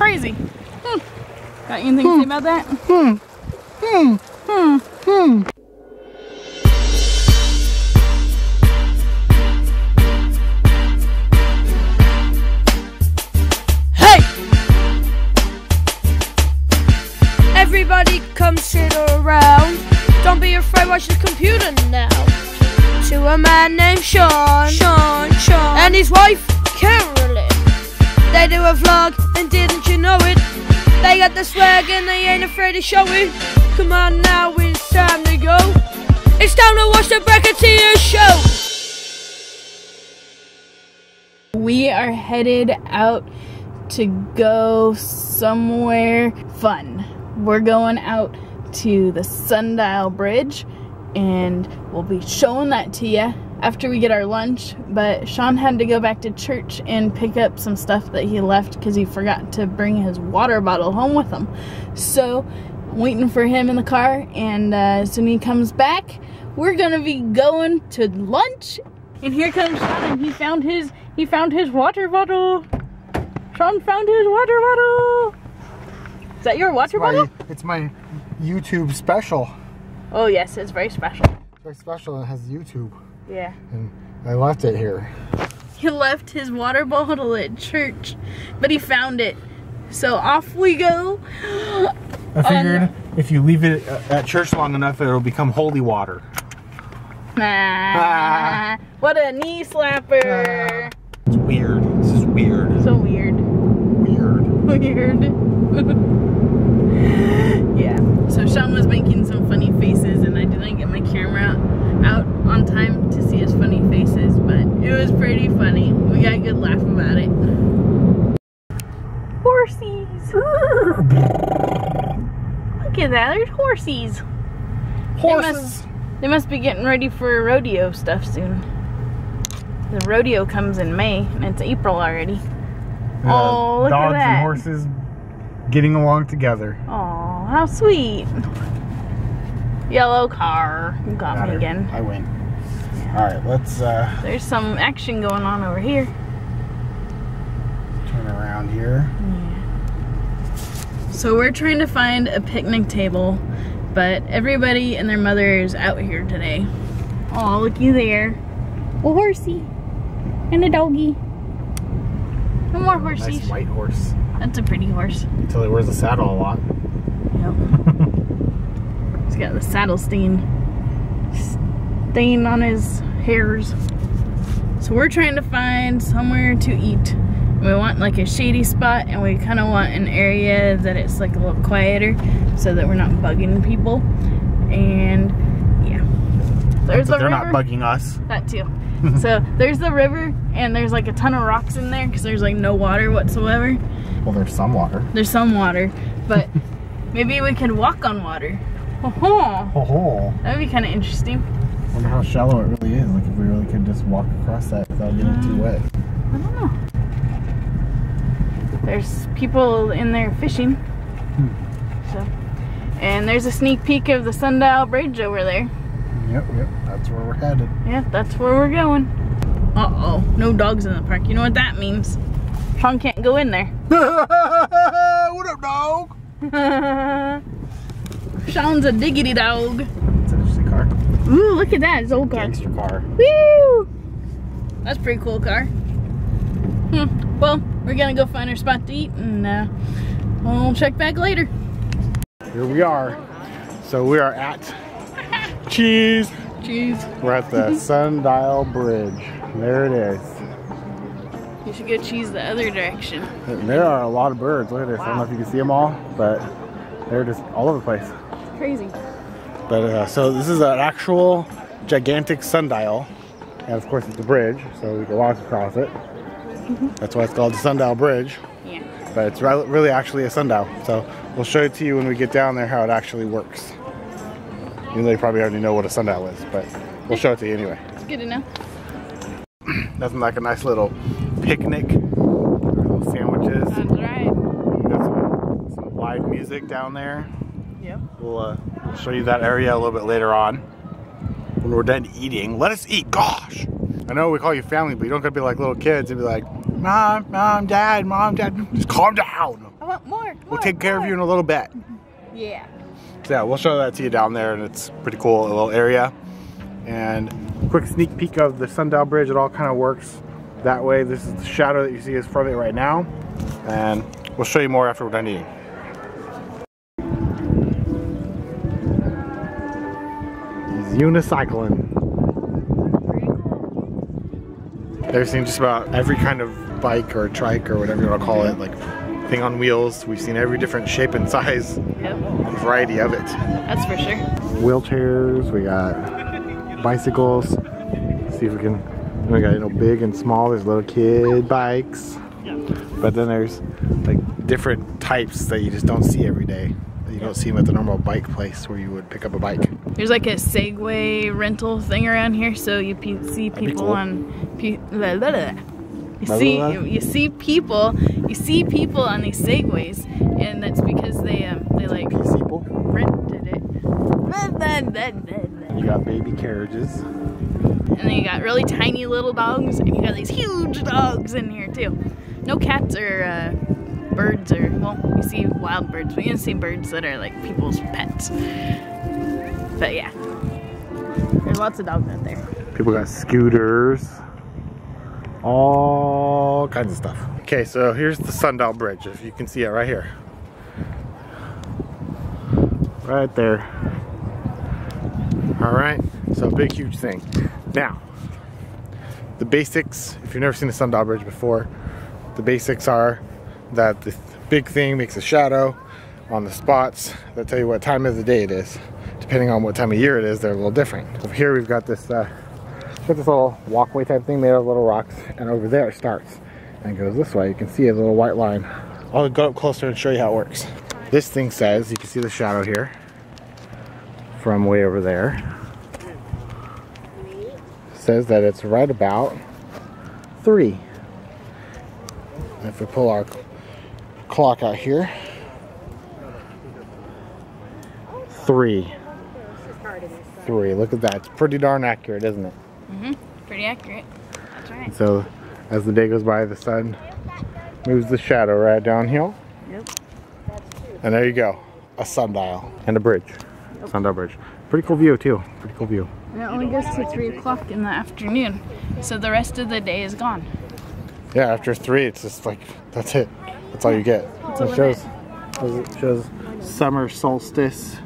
crazy. Got anything to say about that? Hey! Everybody come sit around. Don't be afraid, watch the computer now. To a man named Sean. And his wife, Carolyn. They do a vlog, and didn't you know it? They got the swag and they ain't afraid to show it. Come on now, it's time to go. It's time to watch the Bracketteers show. We are headed out to go somewhere fun. We're going out to the Sundial Bridge and we'll be showing that to you after we get our lunch, but Sean had to go back to church and pick up some stuff that he left because he forgot to bring his water bottle home with him. So, waiting for him in the car, and as soon as he comes back, we're gonna be going to lunch. And here comes Sean, and he found his water bottle. Sean found his water bottle. Is that your water bottle? It's my YouTube special. Oh yes, it's very special. It's very special and it has YouTube. Yeah. And I left it here. He left his water bottle at church, but he found it. So off we go. I figured if you leave it at church long enough, it'll become holy water. What a knee slapper. It's weird. This is weird. So weird. Weird. Yeah. So Sean was making some funny faces and I didn't get my camera out on time to see his funny faces, but it was pretty funny. We got a good laugh about it. Horsies! Look at that, there's horsies! Horses! They must be getting ready for rodeo stuff soon. The rodeo comes in May, and it's April already. Oh, look at that! Dogs and horses getting along together. Oh, how sweet! Yellow car. You got me again. I win. Yeah. Alright, let's there's some action going on over here. Turn around here. Yeah. So we're trying to find a picnic table, but everybody and their mother is out here today. Oh, looky there. A horsey. And a doggy. No more horsies. Nice white horse. That's a pretty horse. Until he wears a saddle a lot. Yep. He's got the saddle stain on his hairs. So we're trying to find somewhere to eat. We want like a shady spot, and we kind of want an area that it's like a little quieter so that we're not bugging people. And yeah, there's the river. They're not bugging us. That too. So there's the river, and there's like a ton of rocks in there because there's like no water whatsoever. Well, there's some water. There's some water, but maybe we can walk on water. That'd be kind of interesting. I wonder how shallow it really is. Like if we really could just walk across that without getting too wet. I don't know. There's people in there fishing. So, and there's a sneak peek of the Sundial Bridge over there. Yep. That's where we're headed. Yeah, that's where we're going. Uh-oh. No dogs in the park. You know what that means? Sean can't go in there. What up, dog? Sean's a diggity dog. It's an interesting car. Ooh, look at that. It's an old car. Gangster car. Woo! That's a pretty cool car. Well, we're going to go find our spot to eat, and we'll check back later. Here we are. So we are at... Cheese. We're at the Sundial Bridge. There it is. You should go cheese the other direction. There are a lot of birds. Look at this. Wow. I don't know if you can see them all, but they're just all over the place. Crazy. But so this is an actual gigantic sundial, and of course it's a bridge, so we can walk across it. That's why it's called the Sundial Bridge. Yeah. But it's really actually a sundial, so we'll show it to you when we get down there how it actually works. You know, you probably already know what a sundial is, but we'll show it to you anyway. It's good enough. Nothing like a nice little picnic, little sandwiches. That's right. We've got some live music down there. Yep. We'll show you that area a little bit later on when we're done eating. Let us eat, gosh! I know we call you family, but you don't gotta be like little kids and be like, Mom, Dad, just calm down. I want more. We'll take care of you in a little bit. Yeah. So yeah, we'll show that to you down there, and it's pretty cool little area. And quick sneak peek of the Sundial Bridge. It all kind of works that way. This is the shadow that you see is from it right now, and we'll show you more after we're done eating. He's unicycling. They've seen just about every kind of bike or trike or whatever you want to call it, like thing on wheels. We've seen every different shape and size, and variety of it. That's for sure. Wheelchairs, we got bicycles. Let's see if we can, we got, you know, big and small. There's little kid bikes. But then there's like different types that you just don't see every day. You don't see them at the normal bike place where you would pick up a bike. There's like a Segway rental thing around here, so you see people on you see people on these Segways, and that's because they like rented it. You got baby carriages. And then you got really tiny little dogs, and you got these huge dogs in here too. No cats or birds, or well, you see wild birds, but you don't see birds that are like people's pets. But yeah, there's lots of dogs out there. People got scooters, all kinds of stuff. Okay, so here's the Sundial Bridge, if you can see it right here. Right there. All right, so big, huge thing. Now, the basics, if you've never seen the Sundial Bridge before, the basics are that the big thing makes a shadow on the spots that tell you what time of the day it is. Depending on what time of year it is, they're a little different. Over here we've got this little walkway type thing made out of little rocks, and over there it starts and goes this way. You can see a little white line. I'll go up closer and show you how it works. This thing says, you can see the shadow here from way over there. It says that it's right about 3. If we pull our clock out here, 3. Look at that. It's pretty darn accurate, isn't it? Mm-hmm. Pretty accurate. That's right. So as the day goes by, the sun moves the shadow right downhill. Yep. And there you go, a sundial and a bridge. Yep. Sundial Bridge. Pretty cool view too. Pretty cool view. And it only goes to 3 o'clock in the afternoon, so the rest of the day is gone. Yeah, after 3, it's just like, that's it. That's all you get. So it shows summer solstice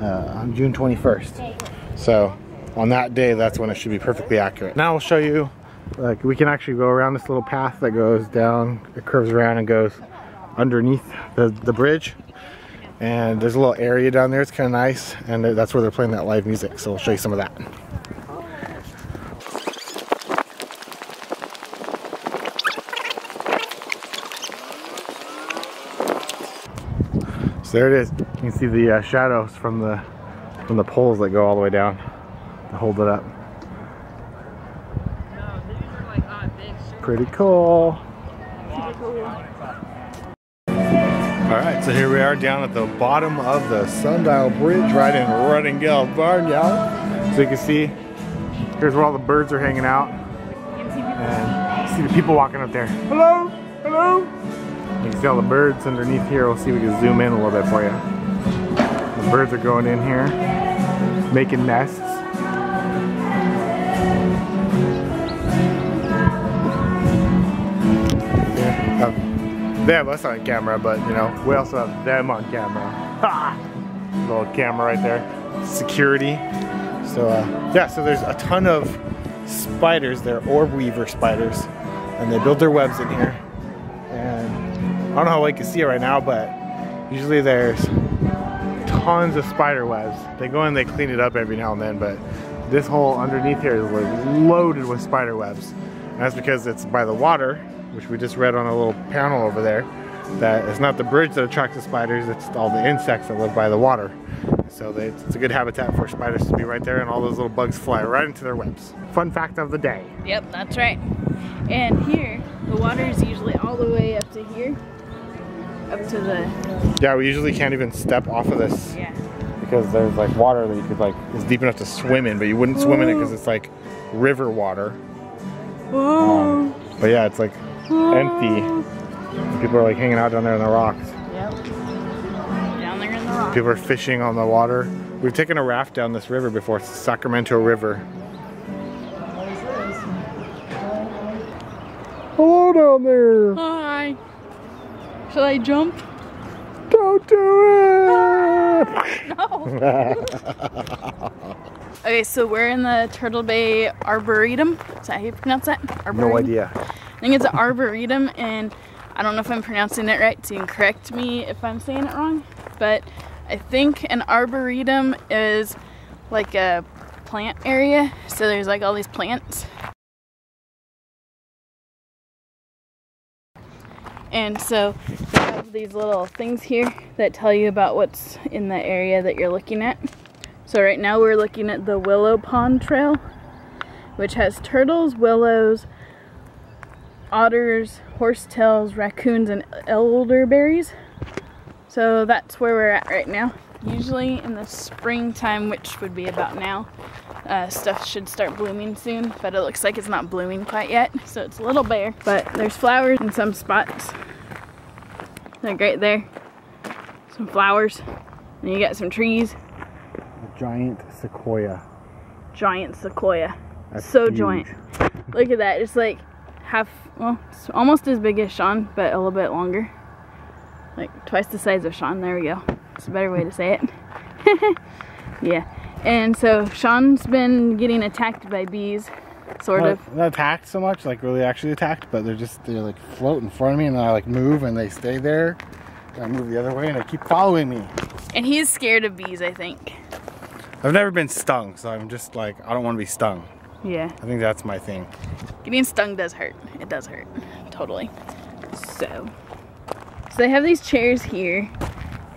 on June 21st. So on that day, that's when it should be perfectly accurate. Now I'll show you, like, we can actually go around this little path that goes down, it curves around and goes underneath the bridge. And there's a little area down there, it's kind of nice. And that's where they're playing that live music. So we'll show you some of that. So there it is. You can see the shadows from the poles that go all the way down to hold it up. Pretty cool. Alright, so here we are down at the bottom of the Sundial Bridge right in Runningill Barnyard. So you can see, here's where all the birds are hanging out. And you see the people walking up there. Hello! Hello! You can see all the birds underneath here. We'll see if we can zoom in a little bit for you. The birds are going in here, making nests. Yeah, they have us on camera, but you know, we also have them on camera. Ha! Little camera right there. Security. So yeah, so there's a ton of spiders there, orb weaver spiders, and they build their webs in here. I don't know how well you can see it right now, but usually there's tons of spider webs. They go in, they clean it up every now and then, but this hole underneath here is loaded with spider webs. And that's because it's by the water, which we just read on a little panel over there, that it's not the bridge that attracts the spiders, it's all the insects that live by the water. So it's a good habitat for spiders to be right there, and all those little bugs fly right into their webs. Fun fact of the day. Yep, that's right. And here, the water is usually all the way up to here. Up to the... Yeah, we usually can't even step off of this. Yeah. Because there's like water that you could like, it's deep enough to swim in, but you wouldn't swim in it because it's like river water. But yeah, it's like empty. People are like hanging out down there in the rocks. Yep. Down there in the rocks. People are fishing on the water. We've taken a raft down this river before. It's the Sacramento River. Hello down there. Hi. Should I jump? Don't do it! No. Okay, so we're in the Turtle Bay Arboretum. Is that how you pronounce that? Arboretum? No idea. I think it's an arboretum, and I don't know if I'm pronouncing it right, so you can correct me if I'm saying it wrong. But I think an arboretum is like a plant area, so there's like all these plants. And so they have these little things here that tell you about what's in the area that you're looking at. So right now we're looking at the Willow Pond Trail, which has turtles, willows, otters, horsetails, raccoons, and elderberries. So that's where we're at right now. Usually in the springtime, which would be about now, stuff should start blooming soon, but it looks like it's not blooming quite yet, so it's a little bare. But there's flowers in some spots, like right there, some flowers, and you got some trees. A giant sequoia. Giant sequoia. That's so huge. Giant. Look at that, it's like half, well, it's almost as big as Sean, but a little bit longer. Like twice the size of Sean, there we go. It's a better way to say it. Yeah. And so Sean's been getting attacked by bees, sort of. Not attacked so much, like really actually attacked, but they're like float in front of me, and then I like move and they stay there. And I move the other way and they keep following me. And he's scared of bees, I think. I've never been stung, so I'm just like, I don't want to be stung. Yeah. I think that's my thing. Getting stung does hurt. It does hurt, totally. So they have these chairs here,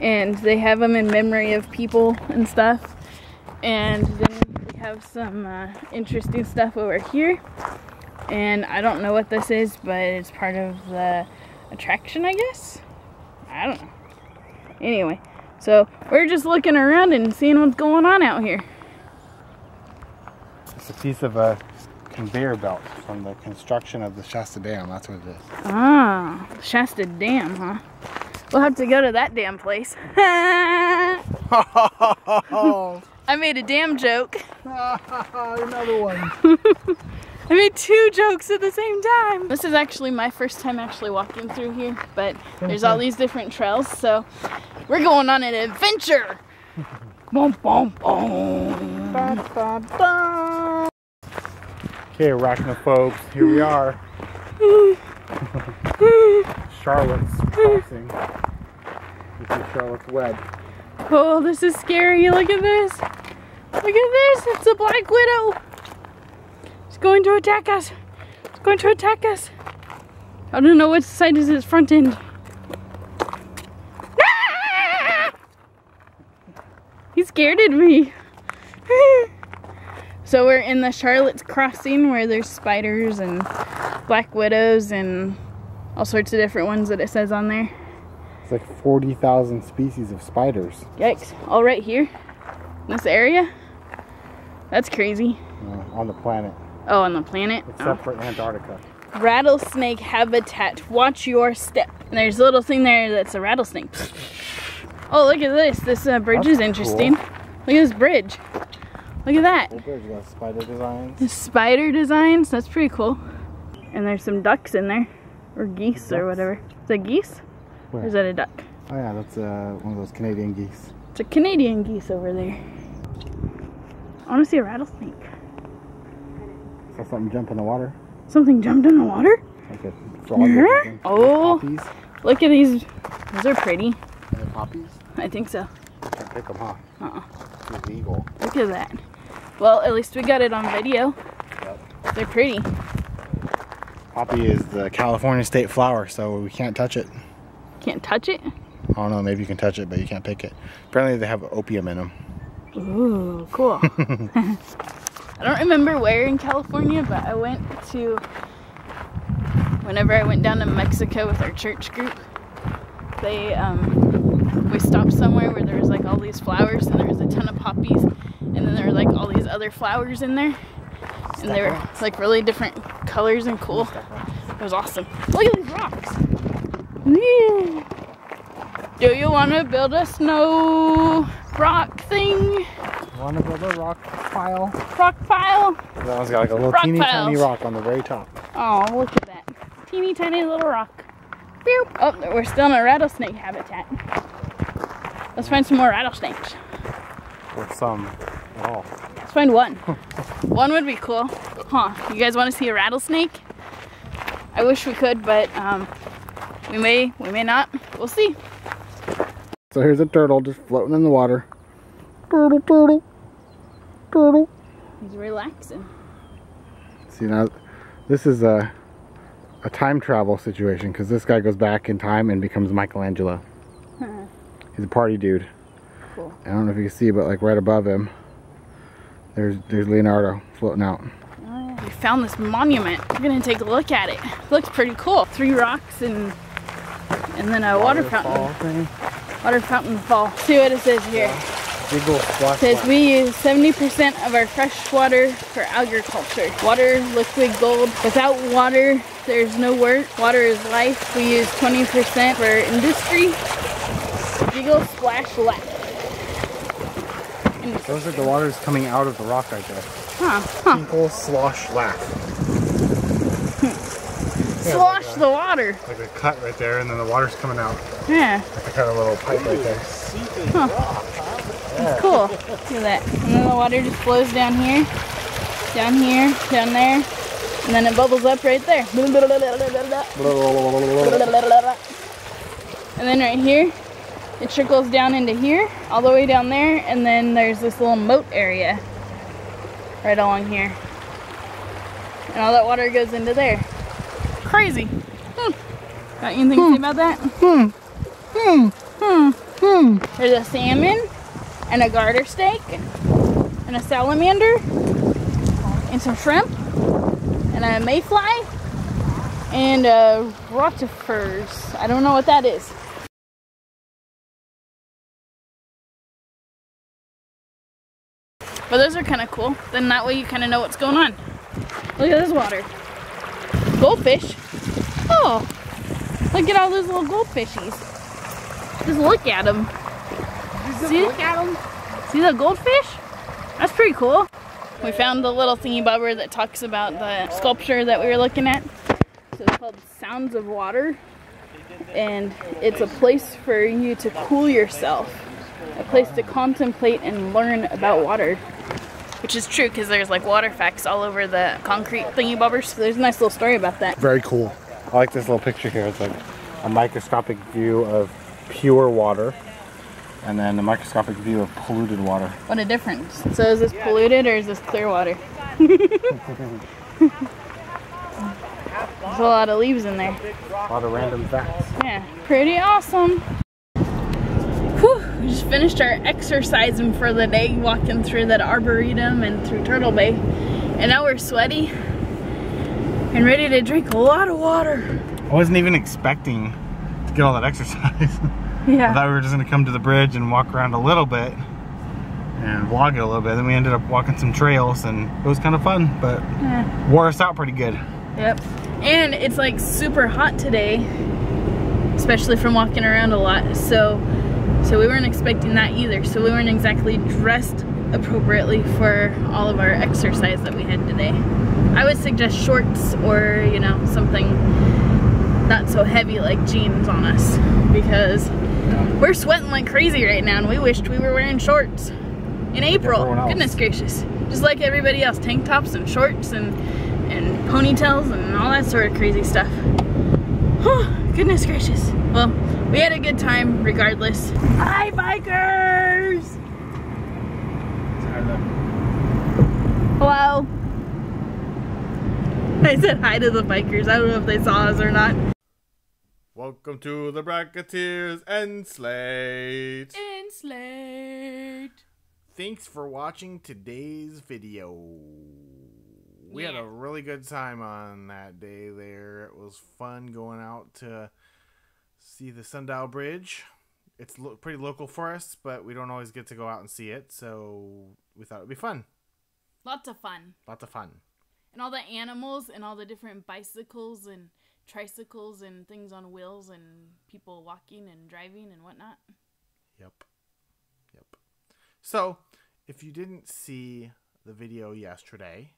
and they have them in memory of people and stuff. And then we have some interesting stuff over here, and I don't know what this is, but it's part of the attraction, I guess? I don't know. Anyway, so we're just looking around and seeing what's going on out here. It's a piece of a conveyor belt from the construction of the Shasta Dam, that's what it is. Ah, Shasta Dam, huh? We'll have to go to that damn place. I made a damn joke. Another one. I made two jokes at the same time. This is actually my first time actually walking through here, but there's all these different trails, so we're going on an adventure. Boom, boom, boom. Ba, ba, ba. Okay, arachnophobes, here we are. Charlotte's Crossing. This is Charlotte's Web. Oh, this is scary. Look at this. Look at this. It's a black widow. It's going to attack us. It's going to attack us. I don't know which side is its front end. Ah! He scared me. So we're in the Charlotte's Crossing where there's spiders and black widows and all sorts of different ones that it says on there. It's like 40,000 species of spiders. Yikes. All right here? In this area? That's crazy. Yeah, on the planet. Oh, on the planet? Except for Antarctica. Rattlesnake habitat. Watch your step. And there's a little thing there that's a rattlesnake. Oh, look at this. This bridge is interesting. Cool. Look at this bridge. Look at that. The bridge got spider designs. The spider designs? That's pretty cool. And there's some ducks in there. Or geese or whatever. Is that geese? Where? Or is that a duck? Oh yeah, that's one of those Canadian geese. It's a Canadian geese over there. I want to see a rattlesnake. I saw something jump in the water. Something jumped in the water? Like a frog. Yeah. Oh, look at these. Those are pretty. Are they poppies? I think so. You can't pick them, huh? Uh-uh. Illegal. Look at that. Well, at least we got it on video. Yep. They're pretty. Poppy is the California state flower, so we can't touch it. Can't touch it? I don't know, maybe you can touch it, but you can't pick it. Apparently they have opium in them. Ooh, cool. I don't remember where in California, but I went to, whenever I went down to Mexico with our church group, they, we stopped somewhere where there was like all these flowers, and there was a ton of poppies, and then there were like all these other flowers in there, and they were like really different colors and cool. It was awesome. Look at these rocks. Do you want to build a snow rock thing? Want to build a rock pile? Rock pile? That one's got like a little rock teeny tiny rock on the very top. Oh, look at that. Teeny tiny little rock. Beep. Oh, we're still in a rattlesnake habitat. Let's find some more rattlesnakes. Or some at all. Let's find one. One would be cool. Huh, you guys want to see a rattlesnake? I wish we could, but we may not. We'll see. So here's a turtle just floating in the water. Turtle, turtle, turtle. He's relaxing. See, now this is a time travel situation because this guy goes back in time and becomes Michelangelo. Huh. He's a party dude. Cool. I don't know if you can see, but like right above him, there's Leonardo floating out. Oh, yeah. We found this monument. We're gonna take a look at it. Looks pretty cool. Three rocks and then a water fountain. Water fountain fall. See what it says here. Yeah. It says we use 70% of our fresh water for agriculture. Water, liquid gold. Without water, there's no work. Water is life. We use 20% for industry. Eagle splash laugh. Industry. Those are the waters coming out of the rock, I guess. Huh. Eagle slosh laugh. Yeah, slosh like the water. Like a cut right there, and then the water's coming out. Yeah. Like a kind of little pipe right there. Huh. It's cool. Look at that. And then the water just flows down here, down there, and then it bubbles up right there. And then right here, it trickles down into here, all the way down there, and then there's this little moat area right along here. And all that water goes into there. Crazy. Got anything to say about that? There's a salmon. And a garter snake, and a salamander, and some shrimp, and a mayfly, and a rotifers. I don't know what that is. But those are kind of cool. Then that way you kind of know what's going on. Look at this water. Goldfish. Oh, look at all those little goldfishies. Just look at them. See? Look at them. See the goldfish? That's pretty cool. We found the little thingy bobber that talks about the sculpture that we were looking at. So it's called Sounds of Water. And it's a place for you to cool yourself. A place to contemplate and learn about water. Which is true because there's like water facts all over the concrete thingy bobbers. So there's a nice little story about that. Very cool. I like this little picture here. It's like a microscopic view of pure water. And then a microscopic view of polluted water. What a difference. So is this polluted or is this clear water? There's a lot of leaves in there. A lot of random facts. Yeah, pretty awesome. Whew, we just finished our exercising for the day, walking through that arboretum and through Turtle Bay. And now we're sweaty and ready to drink a lot of water. I wasn't even expecting to get all that exercise. Yeah. I thought we were just going to come to the bridge and walk around a little bit and vlog it a little bit. Then we ended up walking some trails and it was kind of fun, but yeah. Wore us out pretty good. Yep. And it's like super hot today, especially from walking around a lot. So we weren't expecting that either. So we weren't exactly dressed appropriately for all of our exercise that we had today. I would suggest shorts or, you know, something not so heavy like jeans on us because we're sweating like crazy right now and we wished we were wearing shorts in April. Goodness gracious. Just like everybody else, tank tops and shorts and ponytails and all that sort of crazy stuff. Oh, goodness gracious. Well, we had a good time regardless. Hi, bikers! Hello. I said hi to the bikers. I don't know if they saw us or not. Welcome to the Bracketteers and Slate. And Slate. Thanks for watching today's video. Yeah. We had a really good time on that day there. It was fun going out to see the Sundial Bridge. It's pretty local for us, but we don't always get to go out and see it, so we thought it would be fun. Lots of fun. Lots of fun. And all the animals and all the different bicycles and tricycles and things on wheels and people walking and driving and whatnot. Yep. Yep. So if you didn't see the video yesterday,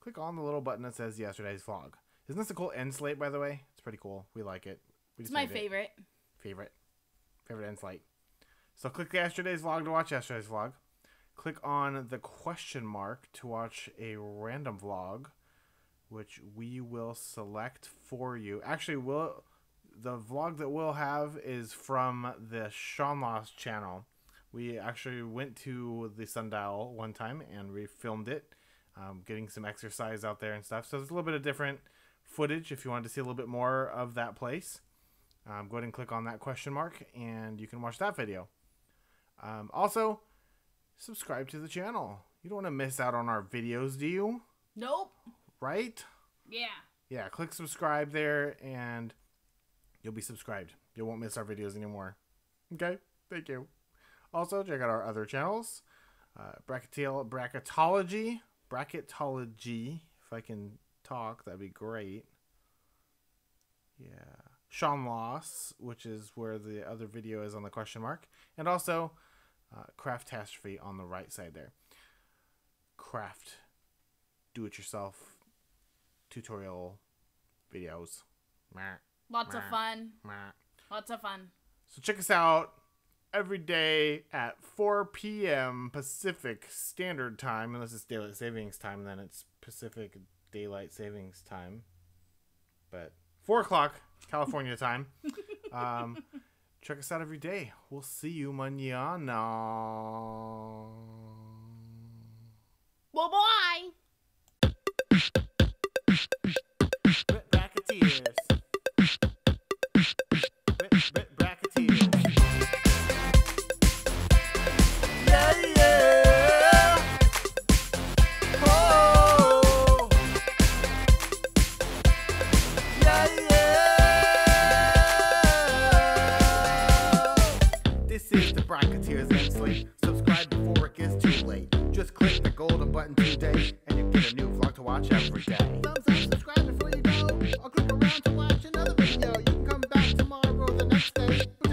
click on the little button that says yesterday's vlog. Isn't this a cool end slate, by the way? It's pretty cool. We like it. It's my favorite. Favorite end slate. So click yesterday's vlog to watch yesterday's vlog. Click on the question mark to watch a random vlog, which we will select for you. Actually, the vlog that we'll have is from the Sean Loss channel. We actually went to the Sundial one time and we filmed it, getting some exercise out there and stuff. So there's a little bit of different footage if you wanted to see a little bit more of that place. Go ahead and click on that question mark and you can watch that video. Also, subscribe to the channel. You don't want to miss out on our videos, do you? Nope. Right? Yeah. Yeah, click subscribe there and you'll be subscribed. You won't miss our videos anymore. Okay? Thank you. Also, check out our other channels. Bracketology. Bracketology. If I can talk, that'd be great. Yeah. Sean Loss, which is where the other video is on the question mark. And also, Craftastrophe on the right side there. Craft. Do-it-yourself. Tutorial. Videos. Lots of fun. Lots of fun. So check us out every day at 4 p.m. Pacific Standard Time. Unless it's Daylight Savings Time, then it's Pacific Daylight Savings Time. But 4 o'clock California time. Check us out every day. We'll see you mañana. Bye-bye. Bracketteers. Bracketteers. Subscribe before it gets too late. Just click the golden button today, and you get a new vlog to watch every day. Thumbs up, subscribe before you go. I'll click around to watch another video. You can come back tomorrow or the next day.